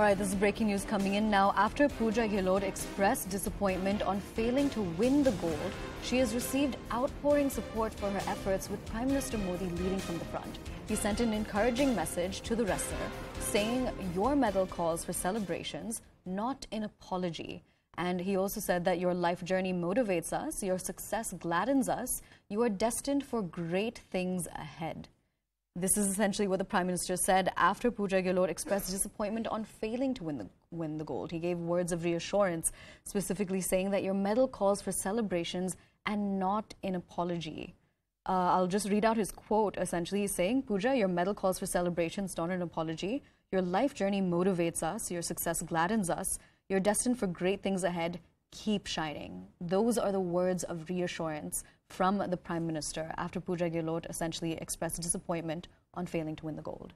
All right, this is breaking news coming in now. After Pooja Gehlot expressed disappointment on failing to win the gold, she has received outpouring support for her efforts, with Prime Minister Modi leading from the front. He sent an encouraging message to the wrestler, saying, "Your medal calls for celebrations, not an apology." And he also said that your life journey motivates us, your success gladdens us, you are destined for great things ahead. This is essentially what the Prime Minister said after Pooja Gehlot expressed disappointment on failing to win the gold. He gave words of reassurance, specifically saying that your medal calls for celebrations and not an apology. I'll just read out his quote, essentially saying, "Pooja, your medal calls for celebrations, not an apology. Your life journey motivates us. Your success gladdens us. You're destined for great things ahead. Keep shining." Those are the words of reassurance from the Prime Minister after Pooja Gehlot essentially expressed disappointment on failing to win the gold.